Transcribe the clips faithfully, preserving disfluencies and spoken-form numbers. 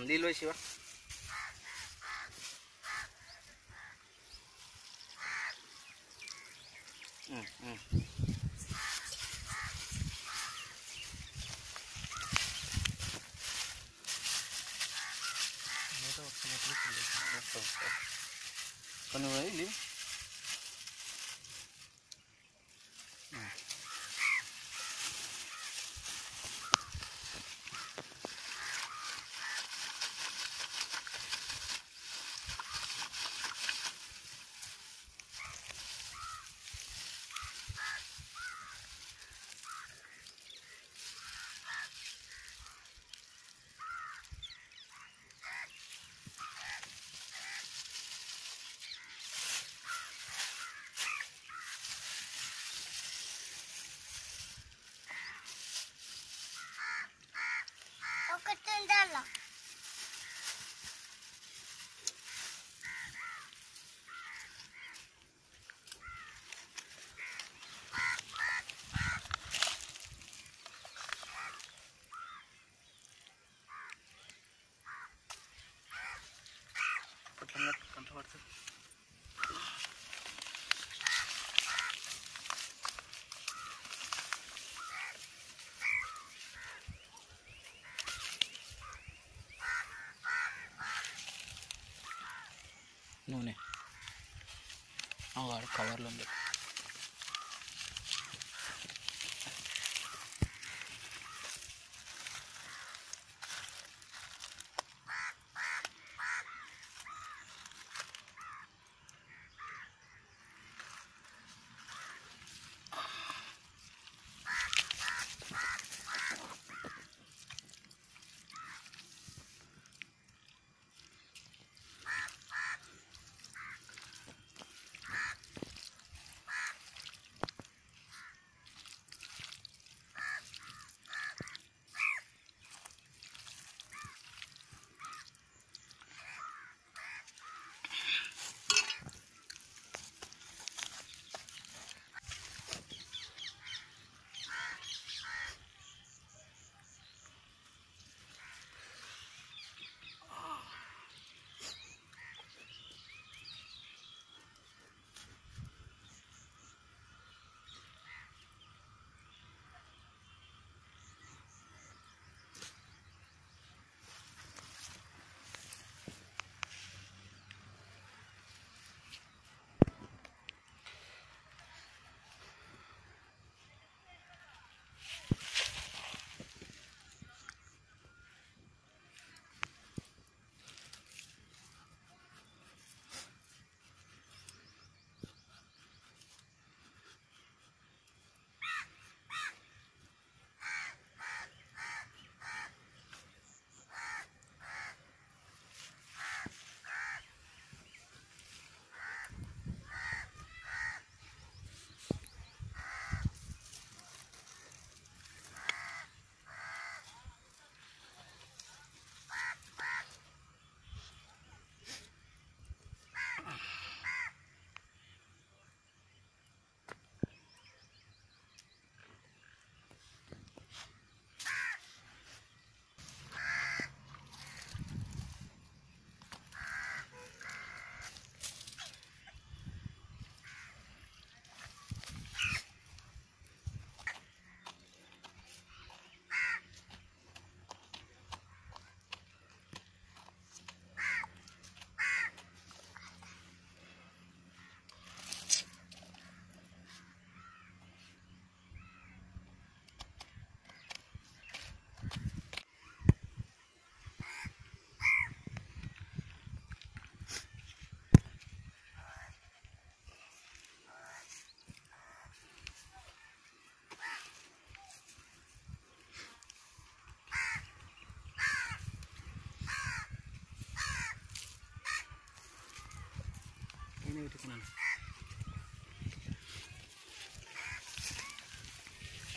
Sendilo sih, Pak. Hmm, hmm. Kenapa ini? Nune, anggar cover lembek.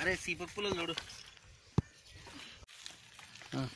अरे सीपक पुल लोड हाँ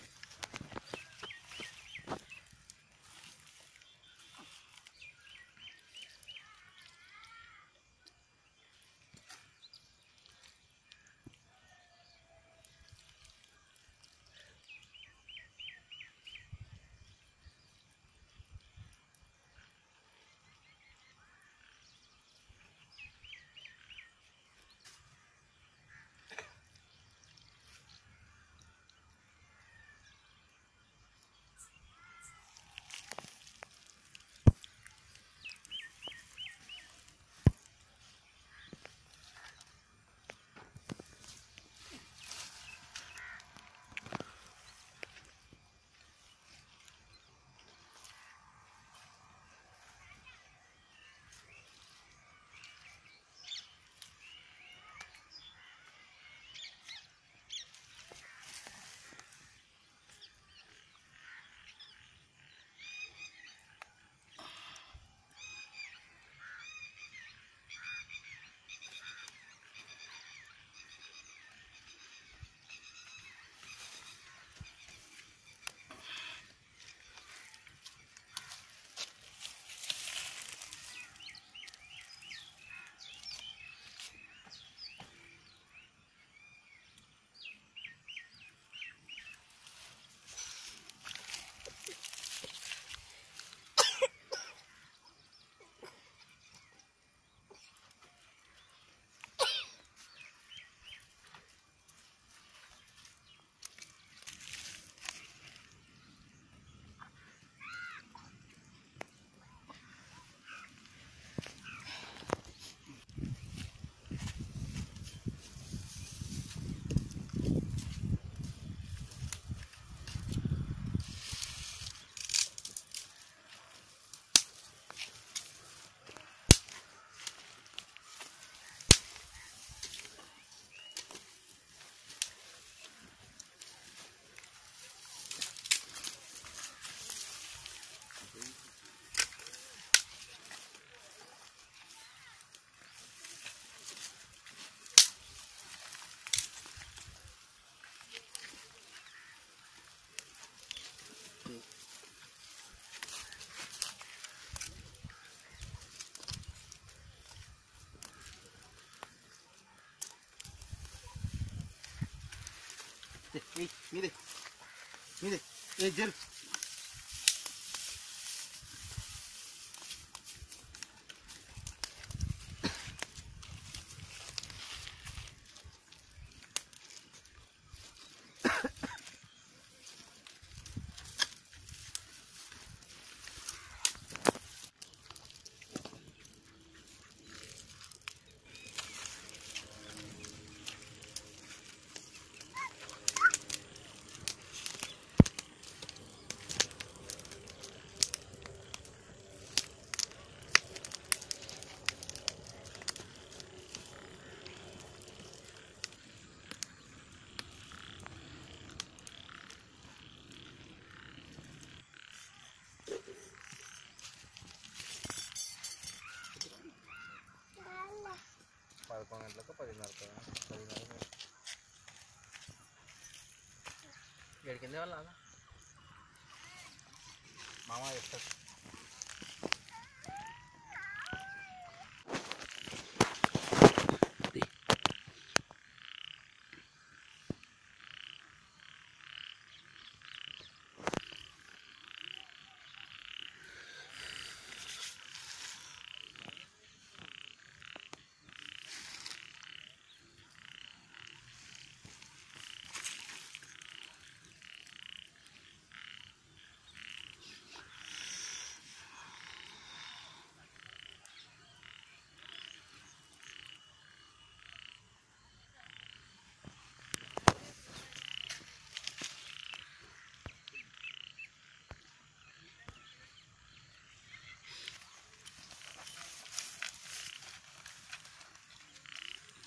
Hey, mire, mire, hey, Jer. பதினாறுக்கு பதினாறு ஏழு కింద வரலாம் மாமா எட்டு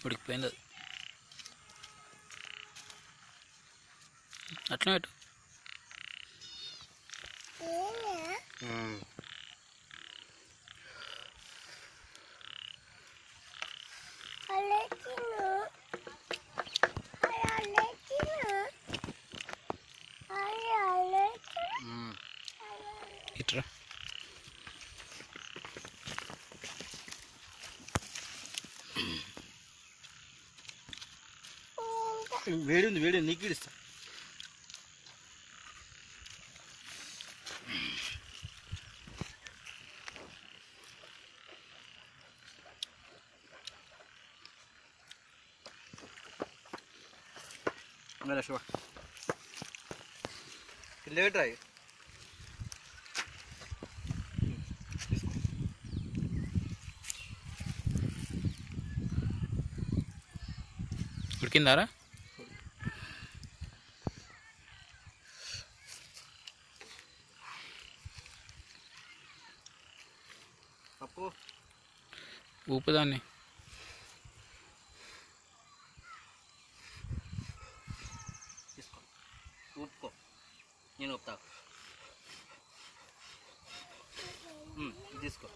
ఉడికిపోయింది అట్లా ఇటు ఇట్రా వేడి ఉంది వేడి నీకు ఇస్తా శివ లేట్రా ఉడికిందారా ఊపుదాన్ని తీసుకో ఊపుకో నేను ఊపుతా తీసుకో తీసుకో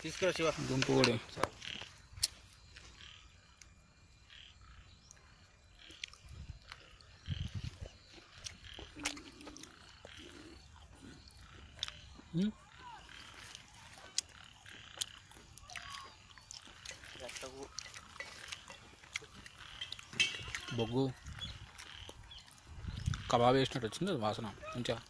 తీసుకో శివ గుంపు కూడా బొగ్గు కబాబ్ వేసినట్టు వచ్చింది వాసన మంచిగా